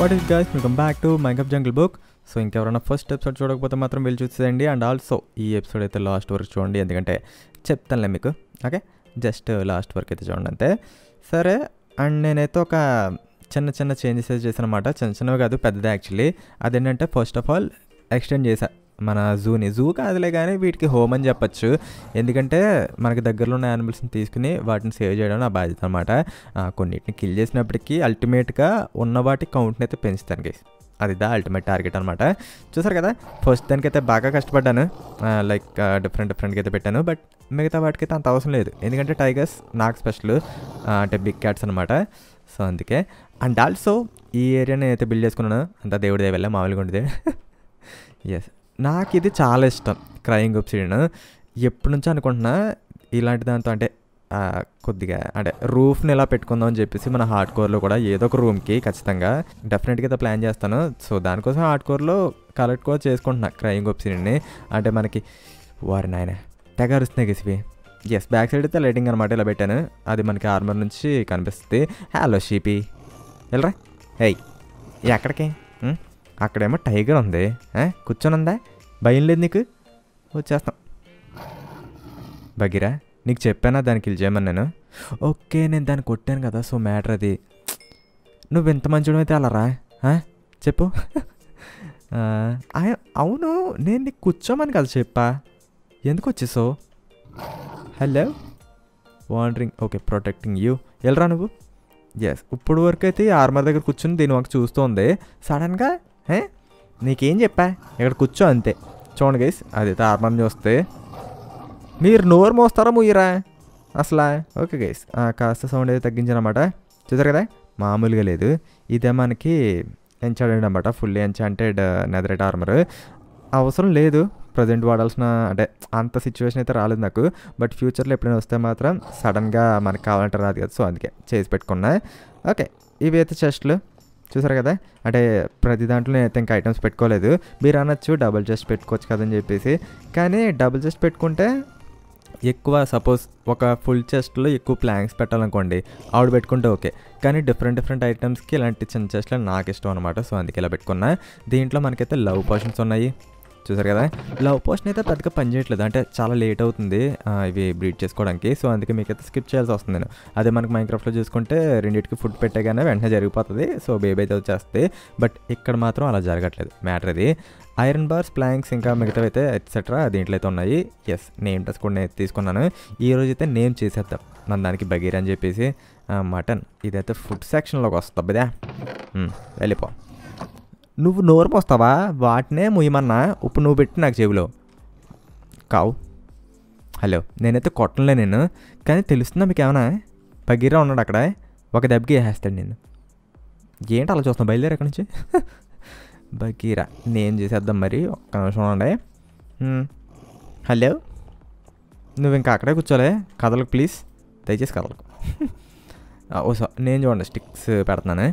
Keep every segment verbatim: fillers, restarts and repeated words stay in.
What is guys, welcome back to Gods Of Jungle Book. So ఇంకెవరైనా first episode చూడకపోతే మాత్రం వెళ్ళి చూసేయండి, అండ్ ఆల్సో ఈ ఎపిసోడ్ అయితే లాస్ట్ వరకు చూడండి, ఎందుకంటే చెప్తానులే మీకు. ఓకే, జస్ట్ లాస్ట్ వరకు అయితే చూడండి అంతే. సరే, అండ్ నేనైతే ఒక చిన్న చిన్న చేంజెస్ చేశాను అనమాట. చిన్న చిన్నవి కాదు, పెద్దదే యాక్చువల్లీ. అదేంటంటే ఫస్ట్ ఆఫ్ ఆల్ ఎక్స్టెండ్ చేశా మన జూని. జూ కాదులే కానీ వీటికి హోమ్ అని చెప్పచ్చు, ఎందుకంటే మనకి దగ్గరలో ఉన్న యానిమల్స్ని తీసుకుని వాటిని సేవ్ చేయడం నా బాధ్యత అనమాట. కొన్నిటిని కిల్ చేసినప్పటికీ అల్టిమేట్గా ఉన్న వాటి కౌంట్ని అయితే పెంచుతాను గైస్, అది దా అల్టిమేట్ టార్గెట్ అనమాట. చూసారు కదా, ఫస్ట్ దానికైతే బాగా కష్టపడ్డాను, లైక్ డిఫరెంట్ డిఫరెంట్గా అయితే పెట్టాను. బట్ మిగతా వాటికైతే అంత అవసరం లేదు, ఎందుకంటే టైగర్స్ నాకు స్పెషల్, అంటే బిగ్ క్యాట్స్ అనమాట. సో అందుకే, అండ్ ఆల్సో ఈ ఏరియాని అయితే బిల్డ్ చేసుకున్నాను, అంతా దేవుడి దేవల్ల మామూలుగా ఉండేది. ఎస్, నాకు ఇది చాలా ఇష్టం క్రయింగ్ ఒబ్సిడియన్. ఎప్పటి నుంచో అనుకుంటున్నా ఇలాంటి దాంతో, అంటే కొద్దిగా అంటే రూఫ్ని ఇలా పెట్టుకుందాం అని చెప్పేసి మన హార్డ్ కోర్లో కూడా ఏదో ఒక రూమ్కి ఖచ్చితంగా డెఫినెట్గా అయితే ప్లాన్ చేస్తాను. సో దానికోసం హార్డ్ కోర్లో కలెక్ట్ కూడా చేసుకుంటున్నా క్రయింగ్ ఒబ్సిడియన్ని. అంటే మనకి వారిని ఆయన తెగ అరుస్తున్నాయి గెసివి. ఎస్, బ్యాక్ సైడ్ అయితే లైటింగ్ అనమాట ఇలా పెట్టాను, అది మనకి ఆర్మర్ నుంచి కనిపిస్తుంది. హలో షీపీ, వెళ్ళరా. హే, ఎక్కడికి? అక్కడేమో టైగర్ ఉంది, కూర్చొని ఉందా, భయం లేదు నీకు, వచ్చేస్తాం. బగీరా, నీకు చెప్పానా దాన్ని కిల్ చేయమని? నేను ఓకే, నేను దాన్ని కొట్టాను కదా, సో మ్యాటర్ అది. నువ్వు ఎంత మంచిగా అయితే అలా రా, చెప్పు. అవును, నేను నీకు కూర్చోమని కదా చెప్పా, ఎందుకు వచ్చేసావు? Hello, wandering, okay, protecting you, వెళ్ళరా నువ్వు. ఎస్, ఇప్పుడు వరకు అయితే ఆర్మర్ దగ్గర కూర్చుని దీని మాకు చూస్తుంది. సడన్గా ఏ నీకేం చెప్పా, ఇక్కడ కూర్చో అంతే. చూడండి గైస్, అదైతే ఆర్మర్ని చూస్తే మీరు నోరు మోస్తారా ముయ్యరా అసలు. ఓకే గైస్, కాస్త సౌండ్ అయితే తగ్గించానమాట. చూసారు కదా, మామూలుగా లేదు. ఇదే మనకి ఎంచాడెడ్ అనమాట, ఫుల్లీ ఎంచాంటెడ్ నెదరైట్ ఆర్మర్. అవసరం లేదు ప్రజెంట్ వాడాల్సిన, అంటే అంత సిచ్యువేషన్ అయితే రాలేదు నాకు. బట్ ఫ్యూచర్లో ఎప్పుడైనా వస్తే మాత్రం సడన్గా మనకు కావాలంటే రాదు కదా, సో అందుకే చేసి పెట్టుకున్నా. ఓకే, ఇవి అయితే చెస్ట్లు చూసారు కదా, అంటే ప్రతి దాంట్లో నేనైతే ఇంకా ఐటమ్స్ పెట్టుకోలేదు. మీరు అనొచ్చు డబుల్ చెస్ట్ పెట్టుకోవచ్చు కదని చెప్పేసి, కానీ డబుల్ చెస్ట్ పెట్టుకుంటే ఎక్కువ, సపోజ్ ఒక ఫుల్ చెస్ట్లో ఎక్కువ ప్లాంక్స్ పెట్టాలనుకోండి, ఆవిడ పెట్టుకుంటే ఓకే. కానీ డిఫరెంట్ డిఫరెంట్ ఐటమ్స్కి ఇలాంటి చిన్న చెస్ట్లు నాకు ఇష్టం అనమాట, సో అందుకే ఇలా పెట్టుకున్నా. దీంట్లో మనకైతే లవ్ పోషన్స్ ఉన్నాయి చూసారు కదా. లవ్ పోషన్ అయితే పెద్దగా పని చేయట్లేదు, అంటే చాలా లేట్ అవుతుంది ఇవి బ్రీడ్ చేసుకోవడానికి, సో అందుకే మీకైతే స్కిప్ చేయాల్సి వస్తుంది. నేను అదే మనకి మైన్క్రాఫ్ట్లో చూసుకుంటే రెండింటికి ఫుడ్ పెట్టగానే వెంటనే జరిగిపోతుంది, సో బేబీ అయితే వచ్చేస్తుంది. బట్ ఇక్కడ మాత్రం అలా జరగట్లేదు, మ్యాటర్ అది. ఐరన్ బార్స్, ప్లాంక్స్, ఇంకా మిగతా అయితే ఎట్సెట్రా దీంట్లో అయితే ఉన్నాయి. ఎస్, నేమ్ టెస్ట్ కూడా నేను తీసుకున్నాను. ఈరోజు అయితే నేమ్ చేసేద్దాం నన్ను దానికి, బగీర్ అని చెప్పేసి. మటన్, ఇదైతే ఫుడ్ సెక్షన్లోకి వస్తుంది బదా, వెళ్ళిపో. నువ్వు నోరు పోస్తావా, వాటినే ముయ్యమన్నా, ఇప్పుడు నువ్వు పెట్టి నాకు చెవిలో కావు. హలో, నేనైతే కొట్టలే నేను, కానీ తెలుస్తుందా మీకు ఏమన్నా? బగీరా ఉన్నాడు అక్కడ, ఒక దెబ్బకి వేసేస్తాడు నేను. ఏంటి అలా చూస్తాను, బయలుదేరి అక్కడి నుంచి. బగీరా, నేను చేసేద్దాం మరి, ఒక్క నిమిషం ఉండే. హలో, నువ్వు ఇంకా అక్కడే కూర్చోలే, కదలకు ప్లీజ్, దయచేసి కదలకు. ఓ సార్, నేను చూడండి స్టిక్స్ పెడుతున్నాను.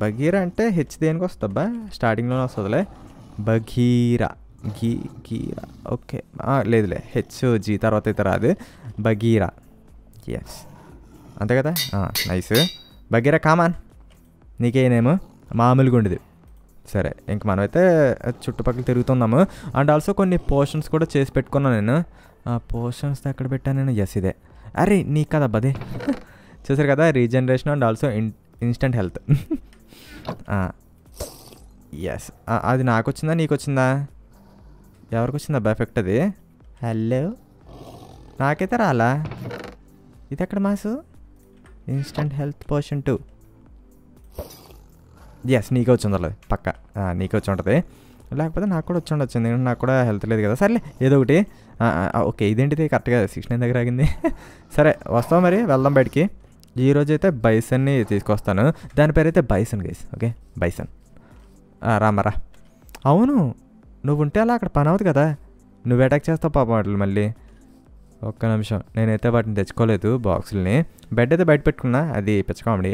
బగీరా అంటే హెచ్ దేనికి వస్తుంది అబ్బా, స్టార్టింగ్లోనే వస్తుందిలే. బగీరా, గీ గీరా, ఓకే లేదులే, హెచ్ జీ తర్వాత అయితే రాదు. బగీరా, ఎస్ అంతే కదా, నైస్. బగీరా కామాన్, నీకేనేమో మామూలుగా ఉండేది. సరే, ఇంక మనమైతే చుట్టుపక్కల తిరుగుతున్నాము. అండ్ ఆల్సో కొన్ని పోర్షన్స్ కూడా చేసి పెట్టుకున్నాను నేను. ఆ పోర్షన్స్ ఎక్కడ పెట్టాను నేను? ఎస్ ఇదే, అరే నీకు కదా బదే. చూసారు కదా, regeneration and also in instant health. Yes, అది నాకు వచ్చిందా నీకు వచ్చిందా, ఎవరికి వచ్చిందా బెఫెక్ట్ అది? హలో, నాకైతే రాలా. ఇది ఎక్కడ మాసు? Instant health potion two. Yes, నీకు వచ్చి ఉండాలి పక్క, నీకు వచ్చి ఉంటుంది, లేకపోతే నాకు కూడా వచ్చి ఉండొచ్చు, ఎందుకంటే నాకు కూడా హెల్త్ లేదు కదా. సర్లే, ఏదో ఒకటి. ఓకే, ఇదేంటిది కరెక్ట్గా సిక్స్ నైన్ దగ్గర ఆగింది. సరే, వస్తావు మరి, వెళ్దాం బయటికి. ఈరోజు అయితే బైసన్ని తీసుకొస్తాను, దాని పేరు అయితే బైసన్ గైస్. ఓకే, బైసన్ రామరా. అవును, నువ్వు ఉంటే అలా అక్కడ పని అవుతుంది కదా, నువ్వు అటాక్ చేస్తావు పాపం వాటిని. మళ్ళీ ఒక్క నిమిషం, నేనైతే వాటిని తెచ్చుకోలేదు బాక్సుల్ని. బెడ్ అయితే బయట పెట్టుకున్నా, అది పిచ్చకామెడి,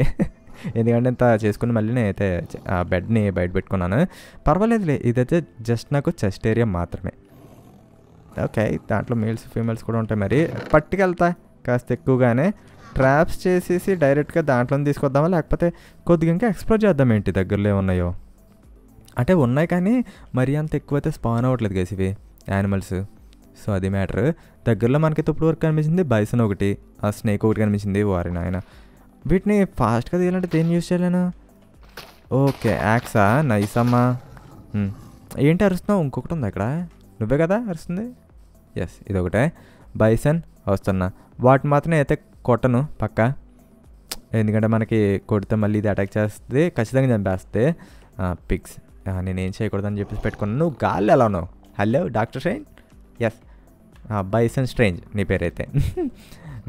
ఎందుకంటే ఇంత చేసుకుని మళ్ళీ నేనైతే ఆ బెడ్ని బయట పెట్టుకున్నాను. పర్వాలేదులే, ఇదైతే జస్ట్ నాకు చెస్ట్ ఏరియా మాత్రమే. ఓకే, దాంట్లో మేల్స్ ఫీమేల్స్ కూడా ఉంటాయి, మరి పట్టుకెళ్తా కాస్త ఎక్కువగానే ట్రాప్స్ చేసేసి డైరెక్ట్గా దాంట్లోనే తీసుకొద్దామా లేకపోతే కొద్దిగా ఇంకా ఎక్స్ప్లోర్ చేద్దాం ఏంటి దగ్గరలో ఉన్నాయో అంటే ఉన్నాయి కానీ మరీ అంత ఎక్కువైతే స్పాన్ అవ్వట్లేదు గైస్ ఇవి యానిమల్స్. సో అది మ్యాటర్. దగ్గరలో మనకైతే ఇప్పుడు వరకు కనిపించింది బైసన్ ఒకటి, ఆ స్నేక్ ఒకటి కనిపించింది. వారి నాయన వీటిని ఫాస్ట్గా తీయాలంటే దేన్ని యూజ్ చేయలేను. ఓకే యాక్సా నైసమ్మా. ఏంటి అరుస్తున్నావు? ఇంకొకటి ఉంది అక్కడ, నువ్వే కదా అరుస్తుంది. ఎస్ ఇదొకటే బైసన్ వస్తున్నా. వాటిని మాత్రం అయితే కొట్టను పక్క, ఎందుకంటే మనకి కొడితే మళ్ళీ ఇది అటాక్ చేస్తుంది, ఖచ్చితంగా చంపేస్తే. పిగ్స్ నేనేం చేయకూడదని చెప్పేసి పెట్టుకున్నాను. నువ్వు గాలి ఎలా ఉన్నావు? Hello doctor strange. Yes bison strange నీ పేరైతే.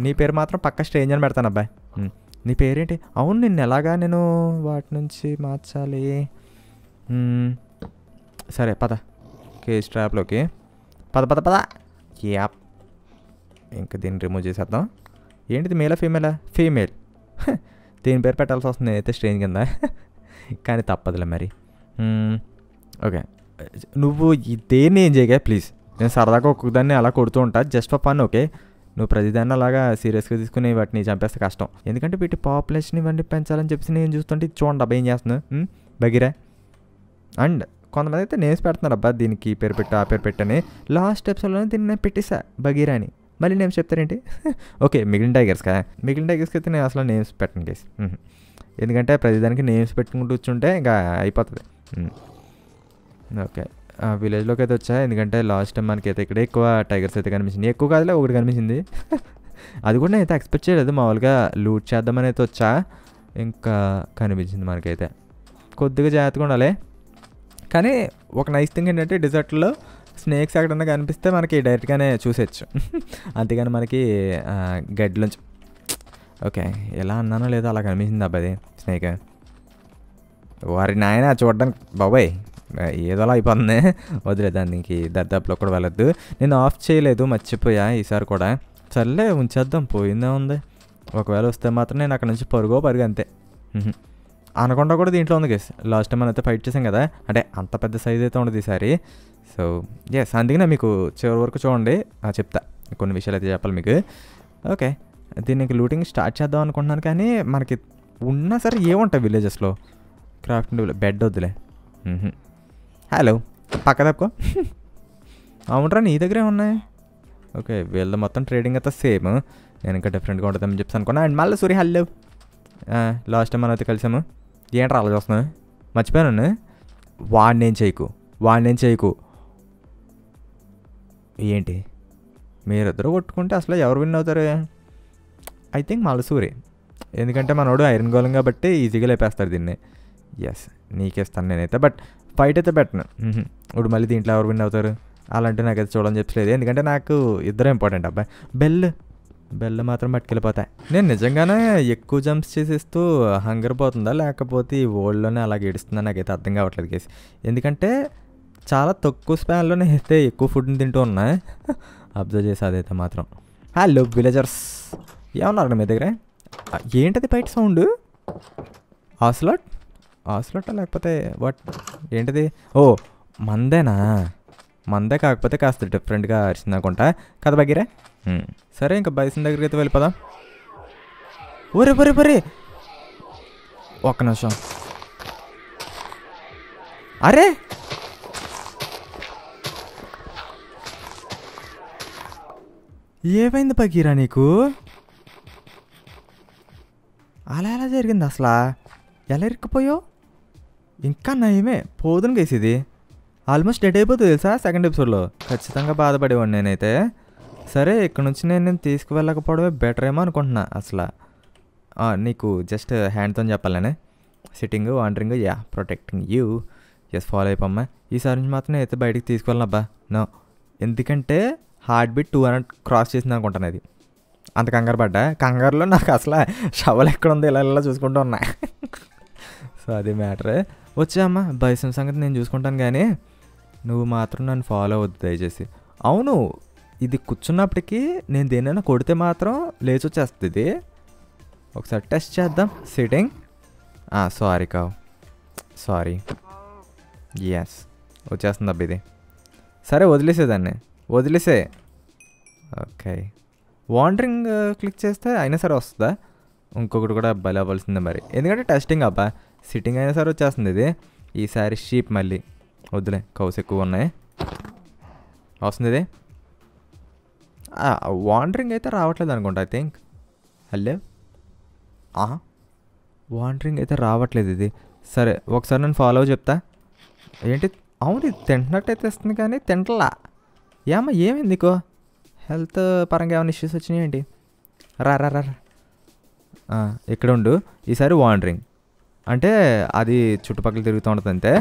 నీ పేరు మాత్రం పక్క స్ట్రేంజ్ అని పెడతాను. అబ్బాయి నీ పేరేంటి? అవును నిన్ను ఎలాగా నేను వాటి నుంచి మార్చాలి. సరే పద కేస్ ట్రాప్లోకి పద పద పద. యాప్ ఇంకా దీన్ని రిమూవ్ చేసేద్దాం. ఏంటిది మేలా ఫీమేలా? ఫీమేల్. దీని పేరు పెట్టాల్సి వస్తుంది నేనైతే స్ట్రేంజ్ కింద, కానీ తప్పదులే మరి. ఓకే నువ్వు దేన్ని ఏం చేయగా ప్లీజ్. నేను సరదాగా ఒక్కొక్కదాన్ని అలా కొడుతూ ఉంటా జస్ట్ ఫర్ ఫన్. ఓకే నువ్వు ప్రతిదాన్ని అలాగా సీరియస్గా తీసుకుని వాటిని చంపేస్తే కష్టం, ఎందుకంటే వీటి పాపులేషన్ ఇవన్నీ పెంచాలని చెప్పేసి నేను చూస్తుంటే చూడండి అబ్బా ఏం చేస్తున్నావు బగిరా. అండ్ కొంతమంది అయితే నేమ్స్ పెడుతున్నారు అబ్బా దీనికి పేరు పెట్టు ఆ పేరు పెట్టని. లాస్ట్ స్టెప్స్లోనే దీన్ని నేను పెట్టేసా బగీరా అని, మళ్ళీ నేమ్స్ చెప్తారేంటి? ఓకే మిగిలిన టైగర్స్ కదా, మిగిలిన టైగర్స్కి అయితే నేను అసలు నేమ్స్ పెట్టను గైస్, ఎందుకంటే ప్రతిదానికి నేమ్స్ పెట్టుకుంటూ కూర్చుంటే ఇంకా అయిపోతుంది. ఓకే విలేజ్లోకి అయితే వచ్చా, ఎందుకంటే లాస్ట్ టైం మనకైతే ఇక్కడ ఎక్కువ టైగర్స్ అయితే కనిపించింది. ఎక్కువ కాదులే ఒకటి కనిపించింది, అది కూడా నేను అయితే ఎక్స్పెక్ట్ చేయలేదు. మామూలుగా లూట్ చేద్దామని అయితే వచ్చా, ఇంకా కనిపించింది మనకైతే. కొద్దిగా జాగ్రత్తగా ఉండాలి, కానీ ఒక నైస్ థింగ్ ఏంటంటే డిజర్ట్లో స్నేక్స్ ఎక్కడన్నా కనిపిస్తే మనకి డైరెక్ట్గానే చూసేయచ్చు, అంతేగాని మనకి గడ్లోంచి. ఓకే ఎలా అన్నానో లేదో అలా కనిపించింది అబ్బాయి స్నేక్. వారి నాయన చూడడానికి బాబాయ్ ఏదోలా అయిపోతుంది, వదిలే దానికి దద్దాపులో కూడా వెళ్ళొద్దు. నేను ఆఫ్ చేయలేదు మర్చిపోయా ఈసారి కూడా, సర్లే ఉంచేద్దాం పోయిందే ఉంది. ఒకవేళ వస్తే మాత్రం నేను అక్కడ నుంచి పరుగో పరుగు అంతే. అనకొండ కూడా దీంట్లో ఉంది గైస్, లాస్ట్ టైం మనం అయితే ఫైట్ చేసాం కదా, అంటే అంత పెద్ద సైజ్ అయితే ఉండదు ఈసారి. సో ఎస్ అందుకనే మీకు చివరి వరకు చూడండి, చెప్తా కొన్ని విషయాలు అయితే చెప్పాలి మీకు. ఓకే దీనికి లూటింగ్ స్టార్ట్ చేద్దాం అనుకుంటున్నాను, కానీ మనకి ఉన్నా సరే ఏముంటాయి విలేజెస్లో క్రాఫ్టింగ్ బెడ్ వద్దులే. హలో పక్క తప్పుకో. అవునరా నీ దగ్గరే ఉన్నాయి. ఓకే వీళ్ళ మొత్తం ట్రేడింగ్ అయితే సేమ్, నేను ఇంకా డిఫరెంట్గా ఉంటుందని చెప్పి అనుకున్నా. అండ్ మళ్ళీ సూర్య హలో, లాస్ట్ టైం మనం అయితే కలిసాము. ఏంట్రా అలా చూస్తున్నావు? మర్చిపోయాను వాడినేం చేయకు వాడినేం చేయకు. ఏంటి మీరిద్దరు కొట్టుకుంటే అసలు ఎవరు విన్ అవుతారు? ఐ థింక్ మలసూరి, ఎందుకంటే మనోడు ఐరన్ గోళం కాబట్టి ఈజీగా లేపేస్తారు దీన్ని. ఎస్ నీకేస్తాను నేనైతే, బట్ ఫైట్ అయితే పెట్టను. ఇప్పుడు మళ్ళీ దీంట్లో ఎవరు విన్ అవుతారు అలాంటి నాకైతే చూడని చెప్పలేదు, ఎందుకంటే నాకు ఇద్దరు ఇంపార్టెంట్. అబ్బాయి బెల్ బెల్ మాత్రం పట్టుకెళ్ళిపోతాయి. నేను నిజంగానే ఎక్కువ జంప్స్ చేసేస్తూ హంగర్ పోతుందా లేకపోతే ఈ వరల్డ్లోనే అలాగే ఏడుస్తుందా నాకైతే అర్థం కావట్లేదు గైస్, ఎందుకంటే చాలా తక్కువ స్పాన్లోనే అయితే ఎక్కువ ఫుడ్ని తింటూ ఉన్నా అబ్జర్వ్ చేసి. అదైతే మాత్రం హలో విలేజర్స్ ఏమన్నారు మీ దగ్గర? ఏంటది బయట సౌండ్? ఆస్లాట్ ఆస్లాటా లేకపోతే వాట్ ఏంటిది? ఓ మందేనా? మందే కాకపోతే కాస్త డిఫరెంట్గా అరిచింది అనుకుంటా కదా బగీరా. సరే ఇంకా బైసన్ దగ్గరికి అయితే వెళ్ళిపోదాం. ఒరే ఒరే ఒరే ఒక్క నిమిషం. అరే ఏమైంది బగీరా నీకు? అలా ఎలా జరిగింది అసలు? ఎలా ఇరుక్కుపోయావు? ఇంకా నయమే పోదును గేసేది, ఆల్మోస్ట్ డెడ్ అయిపోతుంది తెలుసా సెకండ్ ఎపిసోడ్లో. ఖచ్చితంగా బాధపడేవాడిని నేనైతే. సరే ఇక్కడ నుంచి నేను నేను తీసుకువెళ్ళకపోవడమే బెటర్ ఏమో అనుకుంటున్నా అసలు. నీకు జస్ట్ హ్యాండ్తో చెప్పాలనే sitting wandering yeah protecting you. Yes follow అయిపోమ్మా. ఈసారి నుంచి మాత్రం నేనైతే బయటికి తీసుకువెళ్ళను అబ్బా నో, ఎందుకంటే heart beat two hundred cross చేసింది అనుకుంటాను. అది అంత కంగారు పడ్డా, కంగారులో నాకు అసలు షవల్ ఎక్కడ ఉంది ఇలా ఇలా చూసుకుంటూ ఉన్నా. సో అది మ్యాటర్. వచ్చామ్మా బైసన్ సంగతి నేను చూసుకుంటాను, కానీ నువ్వు మాత్రం నన్ను ఫాలో అవ్వద్దు దయచేసి. అవును ఇది కూర్చున్నప్పటికీ నేను దేనైనా కొడితే మాత్రం లేచి వచ్చేస్తుంది ఇది. ఒకసారి టెస్ట్ చేద్దాం సిట్టింగ్. సారీ కావు సారీ. ఎస్ వచ్చేస్తుంది అబ్బా ఇది. సరే వదిలేసేదాన్ని వదిలేసే. ఓకే వాండరింగ్ క్లిక్ చేస్తే అయినా సరే వస్తుందా ఇంకొకటి కూడా బలవలసిందే మరి ఎందుకంటే టెస్టింగ్ అబ్బా సిట్టింగ్ అయినా సరే వచ్చేస్తుంది ఇది ఈసారి షీప్ మళ్ళీ వద్దులే కౌస్ ఎక్కువ ఉన్నాయి వస్తుంది ఇది వాండరింగ్ అయితే రావట్లేదు అనుకుంటా ఐ థింక్ హలో వాండరింగ్ అయితే రావట్లేదు ఇది సరే ఒకసారి నేను ఫాలో చెప్తా ఏంటి అవును ఇది తింటున్నట్టయితే ఇస్తుంది కానీ తింటలా ఏమో ఏమైంది నీకో హెల్త్ పరంగా ఏమైనా ఇష్యూస్ వచ్చినాయి ఏంటి రా రా రా ఇక్కడ ఉండు ఈసారి వాండరింగ్ అంటే అది చుట్టుపక్కల తిరుగుతూ ఉంటుంది అంతే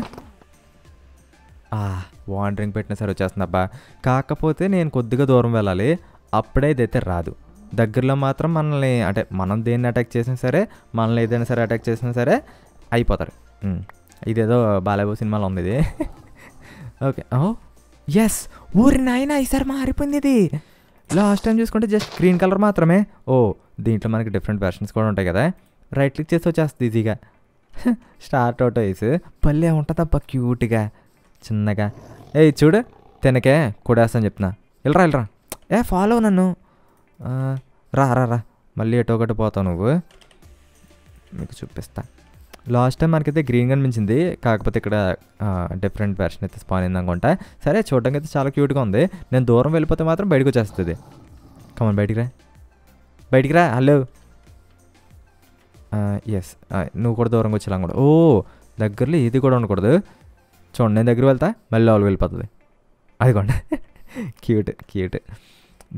వాండరింగ్ పెట్టిన సరే వచ్చేస్తుంది అబ్బా కాకపోతే నేను కొద్దిగా దూరం వెళ్ళాలి అప్పుడే ఇదైతే రాదు దగ్గరలో మాత్రం మనల్ని అంటే మనం దేన్ని అటాక్ చేసినా సరే మనల్ని ఏదైనా సరే అటాక్ చేసినా సరే అయిపోతారు ఇదేదో బాలయ్య సినిమాలో ఉంది ఇది ఓకే ఓ ఎస్ ఊరి నాయన ఈసారి మారిపోయింది ఇది లాస్ట్ టైం చూసుకుంటే జస్ట్ గ్రీన్ కలర్ మాత్రమే ఓ దీంట్లో మనకి డిఫరెంట్ వెర్షన్స్ కూడా ఉంటాయి కదా రైట్ క్లిక్ చేసి వచ్చేస్తుంది ఈజీగా స్టార్ట్ అవుట్ వేసి పల్లె ఉంటుంది అబ్బా క్యూట్గా చిన్నగా ఏ చూడు తినకే కూడేస్తా అని చెప్తున్నా వెళ్ళరా వెళ్ళరా ఏ ఫాలో నన్ను రా రా రా మళ్ళీ ఎటో ఒకటి పోతావు నువ్వు మీకు చూపిస్తా లాస్ట్ టైం మనకైతే గ్రీన్ కనిపించింది కాకపోతే ఇక్కడ డిఫరెంట్ వెర్షన్ అయితే స్పాన్ అయింది అనుకుంటా సరే చూడడానికి అయితే చాలా క్యూట్గా ఉంది నేను దూరం వెళ్ళిపోతే మాత్రం బయటకు వచ్చేస్తుంది కమన్ బయటికి రా బయటికి రా హలో ఎస్ నువ్వు కూడా దూరంగా వచ్చేలా కూడా ఓ దగ్గరలో ఇది కూడా ఉండకూడదు చూడండి నేను దగ్గర వెళ్తా మళ్ళీ వాళ్ళు వెళ్ళిపోతుంది అదిగోండి క్యూట్ క్యూట్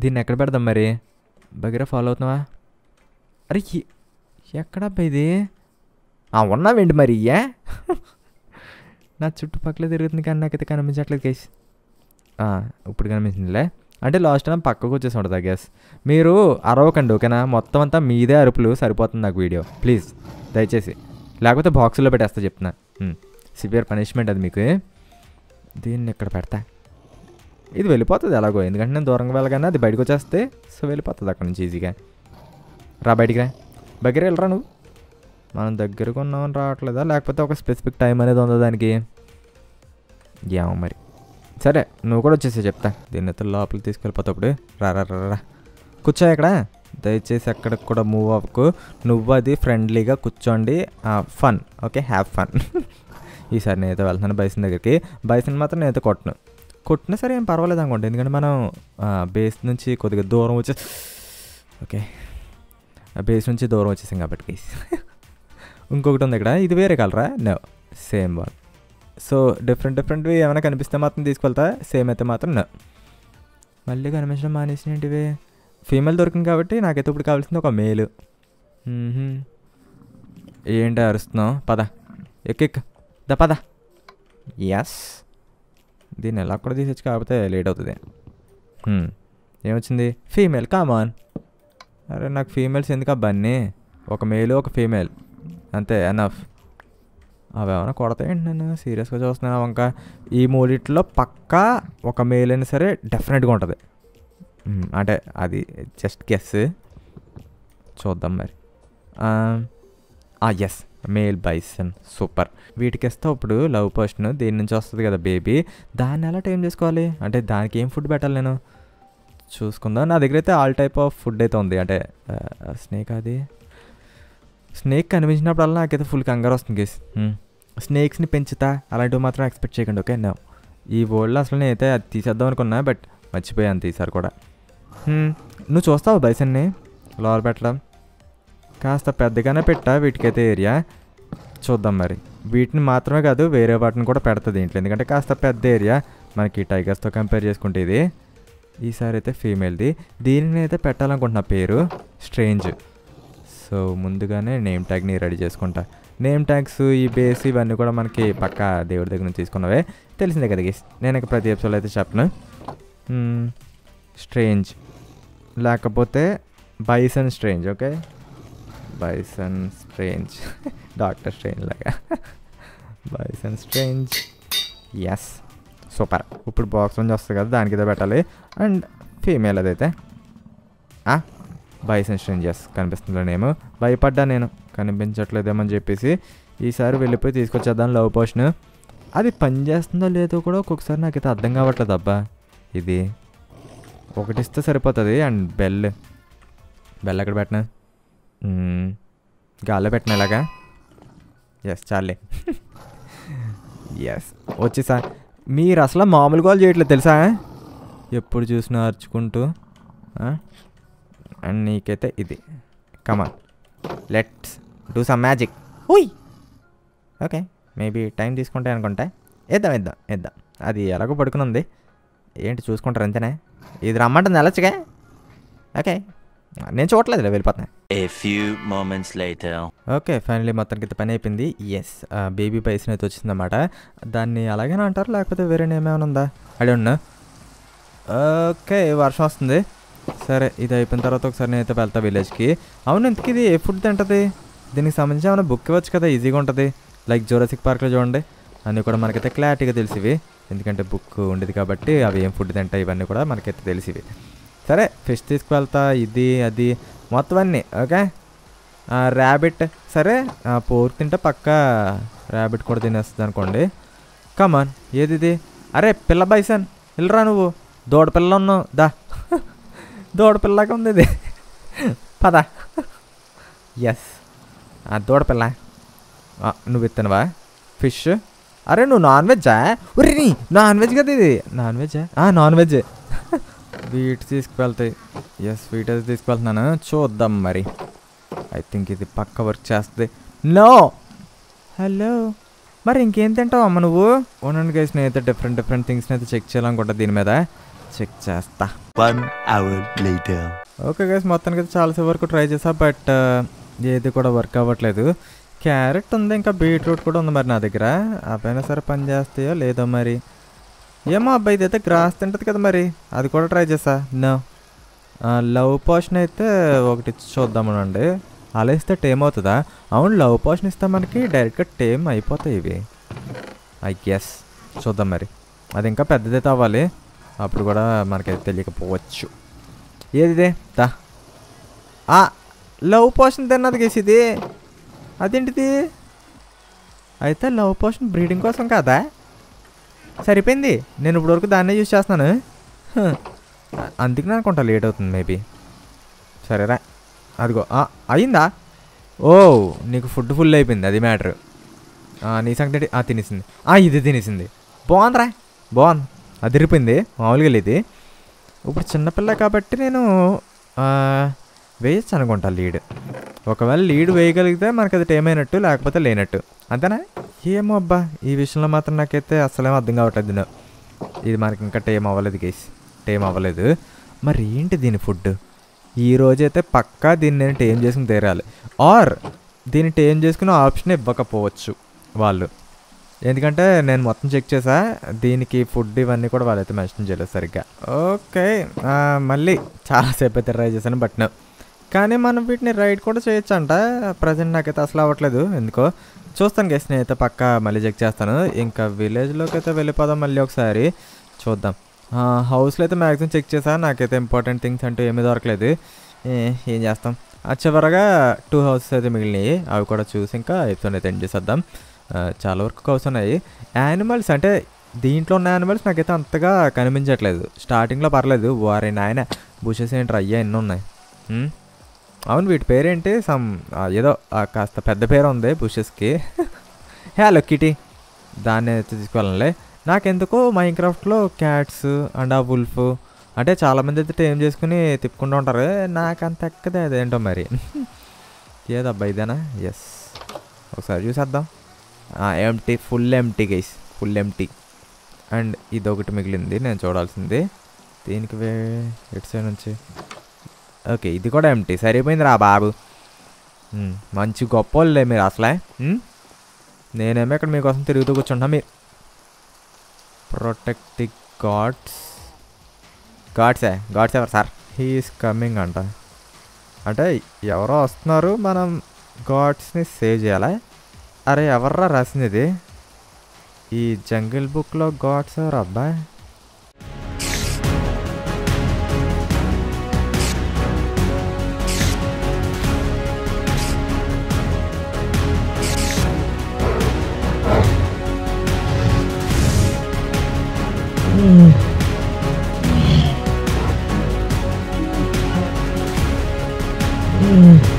దీన్ని ఎక్కడ పెడదాం మరి బగిరా ఫాలో అవుతున్నావా అరే ఎక్కడబ్బా ఇది ఉన్నావేంటి మరి ఏ నా చుట్టుపక్కల తిరుగుతుంది కానీ నాకైతే కనిపించట్లేదు గైస్ ఇప్పుడు కనిపించిందిలే అంటే లాస్ట్ టైం పక్కకు వచ్చేసి ఉంటుంది ఆ గ్యాస్ మీరు అరవకండి ఓకేనా మొత్తం అంతా మీదే అరుపులు సరిపోతుంది నాకు వీడియో ప్లీజ్ దయచేసి లేకపోతే బాక్సుల్లో పెట్టేస్తా చెప్తున్నా సివియర్ పనిష్మెంట్ అది మీకు దీన్ని ఇక్కడ పెడతా ఇది వెళ్ళిపోతుంది ఎలాగో ఎందుకంటే నేను దూరంగా వెళ్ళగానే అది బయటకు వచ్చేస్తే సో వెళ్ళిపోతుంది అక్కడ నుంచి ఈజీగా రా బయటికి రా బగ్గర వెళ్ళరా నువ్వు మనం దగ్గరకు ఉన్నామని రావట్లేదా లేకపోతే ఒక స్పెసిఫిక్ టైం అనేది ఉందా దానికి ఏమో మరి సరే నువ్వు కూడా వచ్చేసే చెప్తా దీన్ని అయితే లోపలికి తీసుకెళ్ళిపోతాప్పుడు రా రా రా కూర్చో ఇక్కడ దయచేసి అక్కడికి కూడా మూవ్ అవ్వకు నువ్వు అది ఫ్రెండ్లీగా కూర్చోండి ఫన్ ఓకే హ్యావ్ ఫన్ ఈసారి నేనైతే వెళ్తున్నాను బైసన్ దగ్గరికి బైసన్ మాత్రం నేనైతే కొట్టను కొట్టినా సరే ఏం పర్వాలేదు అనుకోండి ఎందుకంటే మనం బేస్ నుంచి కొద్దిగా దూరం వచ్చే ఓకే బేస్ నుంచి దూరం వచ్చేసాం కాబట్టి ఇంకొకటి ఉంది ఇక్కడ ఇది వేరే కలరా no same one so different డిఫరెంట్వి ఏమైనా కనిపిస్తే మాత్రం తీసుకెళ్తా సేమ్ అయితే మాత్రం నో మళ్ళీ కనిపించడం మానేసినవి ఫీమేల్ దొరికింది కాబట్టి నాకైతే ఇప్పుడు కావాల్సింది ఒక మేలు ఏంటి అరుస్తున్నావు పద ఎక్కెక్ ద పద ఎస్ దీన్ని ఎలా కూడా తీసేచ్చు కాకపోతే లేట్ అవుతుంది ఏమొచ్చింది ఫీమేల్ కామాన్ అరే నాకు ఫీమేల్స్ ఎందుకు అబ్బాన్ని ఒక మేలు ఒక ఫీమేల్ అంతే ఎనఫ్ అవి ఏమైనా కొడతాయండి నేను సీరియస్గా చూస్తున్నాను ఇంకా ఈ మూడిట్లో పక్కా ఒక మేల్ అయినా సరే డెఫినెట్గా ఉంటుంది అంటే అది జస్ట్ గెస్ చూద్దాం మరి ఎస్ మేల్ బైసన్ సూపర్ వీటికి ఇస్తే ఇప్పుడు లవ్ పర్షన్ దీని నుంచి వస్తుంది కదా బేబీ దాన్ని ఎలా టైం చేసుకోవాలి అంటే దానికి ఏం ఫుడ్ పెట్టాలి నేను చూసుకుందాం నా దగ్గర అయితే ఆల్ టైప్ ఆఫ్ ఫుడ్ అయితే ఉంది అంటే స్నేక్ అది స్నేక్ కనిపించినప్పుడల్లా నాకైతే ఫుల్ కంగారు వస్తుంది గేస్ స్నేక్స్ని పెంచుతా అలాంటివి మాత్రం ఎక్స్పెక్ట్ చేయకండి ఓకే నా ఈ వరల్డ్లో అసలు నేనైతే అది తీసేద్దాం అనుకున్నా బట్ మర్చిపోయాను తీసారు కూడా నువ్వు చూస్తావు బైసన్ని లోవర్ పెట్టడం కాస్త పెద్దగానే పెట్టా వీటికైతే ఏరియా చూద్దాం మరి వీటిని మాత్రమే కాదు వేరే వాటిని కూడా పెడతా దీంట్లో ఎందుకంటే కాస్త పెద్ద ఏరియా మనకి టైగర్స్తో కంపేర్ చేసుకుంటే ఇది ఈసారి అయితే ఫీమేల్ది దీనిని అయితే పెట్టాలనుకుంటున్నా పేరు స్ట్రేంజ్ సో ముందుగానే నేమ్ ట్యాగ్ని రెడీ చేసుకుంటా నేమ్ ట్యాగ్స్ ఈ బేస్ ఇవన్నీ కూడా మనకి పక్కా దేవుడి దగ్గర నుంచి తీసుకున్నవే తెలిసిందే కదా గేస్ నేను ఇక ప్రతి ఎపిసోడ్లో అయితే చెప్పను స్ట్రేంజ్ లేకపోతే bison strange okay bison strange doctor strange లాగా బైసన్ స్ట్రేంజ్ ఎస్ సూపర్ ఇప్పుడు బాక్స్ నుంచి వస్తుంది కదా దానికి ఇదే పెట్టాలి అండ్ ఫీమేల్ అదైతే బైసన్ స్ట్రేంజ్ ఎస్ కనిపిస్తుందిలే నేను భయపడ్డా నేను కనిపించట్లేదేమని చెప్పేసి ఈసారి వెళ్ళిపోయి తీసుకొచ్చేద్దాం లవ్ పోషన్ అది పని చేస్తుందో లేదో కూడా ఒక్కొక్కసారి నాకైతే అర్థం కావట్లేదు అబ్బా ఇది ఒకటిస్తే సరిపోతుంది అండ్ బెల్ बेल कर बैठना है, गाला बैठने लगा। यस चाले यस वच्चा मेर असला मामूल कॉल चेयट्लेसा एपड़ चूसना अर्चुकुंटू अंड नीकते इधी come on let's do some magic ओय ओके मे बी टाइम తీసుకుంటా అనుకుంటా ఏద్దాం ఏద్దాం ఏద్దాం అది ఎలాగో పడుకుని ఉంది ఏంటి చూసుకుంటారు అంతేనే ఇది రమ్మంటుంది వెళ్ళొచ్చుగా ఓకే నేను చూడలేదులే వెళ్ళిపోతున్నా a few moments later okay finally మొత్తానికి ఇంత పని అయిపోయింది yes బేబీ పైసన అయితే వచ్చింది అన్నమాట దాన్ని అలాగేనా అంటారు లేకపోతే వేరే నేమ్ ఏమైనా ఉందా ఐ డోంట్ నో ఓకే వర్షం వస్తుంది సరే ఇది అయిపోయిన తర్వాత ఒకసారి నేను అయితే వెళ్తా విలేజ్ కి అవును ఇంతకి ఇది ఏ ఫుడ్ తింటది దీనికి సంబంధించి ఏమైనా బుక్ ఇవ్వచ్చు కదా ఈజీగా ఉంటుంది లైక్ జూరాసిక్ పార్క్లో చూడండి అన్నీ కూడా మనకైతే క్లారిటీగా తెలిసివి ఎందుకంటే బుక్ ఉండేది కాబట్టి అవి ఏం ఫుడ్ తింటాయి ఇవన్నీ కూడా మనకైతే తెలిసివి సరే ఫిష్ తీసుకువెళ్తా ఇది అది మొత్తం అన్నీ ఓకే ర్యాబిట్ సరే పోర్క్ తింటే పక్క ర్యాబిట్ కూడా తినేస్తుంది అనుకోండి కమాన్ ఏది ఇది అరే పిల్ల బైసన్ వెళ్ళరా నువ్వు దూడపిల్ల ఉన్నావు దా దూడపిల్లగా ఉంది ఇది పదా ఎస్ ఆ దూడపిల్ల నువ్వెత్తనవా ఫిష్ అరే నువ్వు నాన్ వెజ్జా ఒరేయ్ నాన్ వెజ్ కదా ఇది నాన్ వెజ్జా నాన్ వెజ్ వీట్ తీసుకువెళ్తాయి ఎస్ వీట్ అది తీసుకువెళ్తున్నాను చూద్దాం మరి ఐ థింక్ ఇది పక్క వర్క్ చేస్తుంది నో హలో మరి ఇంకేం తింటావు అమ్మ నువ్వు ఓనండి గైస్ నేనైతే డిఫరెంట్ డిఫరెంట్ థింగ్స్ని అయితే చెక్ చేయాలనుకుంటా దీని మీద చెక్ చేస్తా ఓకే గైస్ మొత్తానికి అయితే చాలాసేపు వరకు ట్రై చేసా బట్ ఏది కూడా వర్క్ అవ్వట్లేదు క్యారెట్ ఉంది ఇంకా బీట్రూట్ కూడా ఉంది మరి నా దగ్గర అవైనా సరే పని చేస్తాయో లేదో మరి ఏమో అబ్బాయి ఇది అయితే గ్రాస్ తింటుంది కదా మరి అది కూడా ట్రై చేసా నో లవ్ పోషన్ అయితే ఒకటి చూద్దామనండి అలా ఇస్తే టేమ్ అవుతుందా అవును లవ్ పోషన్ ఇస్తే మనకి డైరెక్ట్గా టేమ్ అయిపోతాయి ఇవి ఐ గెస్ చూద్దాం మరి అది ఇంకా పెద్దదైతే అవ్వాలి అప్పుడు కూడా మనకైతే తెలియకపోవచ్చు ఏదిదే దా లవ్ పోషన్ తిన్నది గేసి ఇది అదేంటిది అయితే లవ్ పోషన్ బ్రీడింగ్ కోసం కాదా సరిపోయింది నేను ఇప్పటివరకు దాన్నే యూజ్ చేస్తున్నాను అందుకని అనుకుంటా లేట్ అవుతుంది మేబీ సరేరా అదిగో అయిందా ఓ నీకు ఫుడ్ ఫుల్ అయిపోయింది అది మ్యాటర్ నీ సంగతి తినేసింది ఇది తినేసింది బాగుందిరా బాగుంది అదిరిపోయింది మామూలుగా లేదు ఇప్పుడు చిన్నపిల్ల కాబట్టి నేను వేయచ్చు అనుకుంటా లీడ్ ఒకవేళ లీడ్ వేయగలిగితే మనకు అది ఏమైనట్టు లేకపోతే లేనట్టు అంతేనా ఏమో అబ్బా ఈ విషయంలో మాత్రం నాకైతే అసలేమో అర్థం కావట్లేదు నేను ఇది మనకి ఇంకా టైం అవ్వలేదు గైస్ టైం అవ్వలేదు మరి ఏంటి దీని ఫుడ్ ఈరోజైతే పక్కా దీన్ని నేను టైం చేసుకుని తీరాలి ఆర్ దీన్ని టైం చేసుకునే ఆప్షన్ ఇవ్వకపోవచ్చు వాళ్ళు ఎందుకంటే నేను మొత్తం చెక్ చేసా దీనికి ఫుడ్ ఇవన్నీ కూడా వాళ్ళైతే మెన్షన్ చేయలేదు సరిగ్గా ఓకే మళ్ళీ చాలాసేపు అయితే ట్రై చేశాను బట్ కానీ మనం వీటిని రైడ్ కూడా చేయొచ్చు అంట ప్రజెంట్ నాకైతే అసలు అవ్వట్లేదు ఎందుకో చూస్తాను గైస్ నేనైతే పక్క మళ్ళీ చెక్ చేస్తాను ఇంకా విలేజ్లోకి అయితే వెళ్ళిపోదాం మళ్ళీ ఒకసారి చూద్దాం హౌస్లో అయితే మ్యాక్సిమం చెక్ చేశాను నాకైతే ఇంపార్టెంట్ థింగ్స్ అంటూ ఏమీ దొరకలేదు ఏం చేస్తాం చివరగా టూ హౌసెస్ అయితే మిగిలినాయి అవి కూడా చూసి ఇంకా ఎపిసోడ్ అయితే ఎండ్ చేసేద్దాం చాలా వరకు కౌస్ ఉన్నాయి యానిమల్స్ అంటే దీంట్లో ఉన్న యానిమల్స్ నాకైతే అంతగా కనిపించట్లేదు స్టార్టింగ్లో పర్లేదు వారి నాయన బుషెస్ ఏంట్రా అయ్యా ఎన్ని ఉన్నాయి అవును వీటి పేరేంటి సమ్ ఏదో కాస్త పెద్ద పేరు ఉంది బుషెస్కి హలో కిటీ దాన్ని తీసుకెళ్ళలే నాకెందుకో మైన్క్రాఫ్ట్లో క్యాట్స్ అండ్ ఆ వుల్ఫ్ అంటే చాలామంది అయితే ఏం చేసుకుని తిప్పుకుంటూ ఉంటారు నాకు అంత ఎక్కదే అదేంటో మరి ఏదబ్బా ఇదేనా ఎస్ ఒకసారి చూసేద్దాం empty full empty guys full empty and ఇదొకటి మిగిలింది నేను చూడాల్సింది దీనికి వే ఎటు సైడ్ నుంచి ఓకే ఇది కూడా ఎంటీ సరిపోయింది రా బాబు మంచి గొప్ప వాళ్ళే మీరు అసలే నేనేమో ఇక్కడ మీకోసం తిరుగుతూ కూర్చుంటా మీరు ప్రొటెక్ట్ ది గాడ్స్ గాడ్సే గాడ్స్ ఎవరు సార్ హీఈస్ కమింగ్ అంట అంటే ఎవరో వస్తున్నారు మనం గాడ్స్ని సేవ్ చేయాలి అరే ఎవర్రా రాసింది ఇది ఈ జంగిల్ బుక్లో గాడ్స్ ఎవరు అబ్బాయి Mm.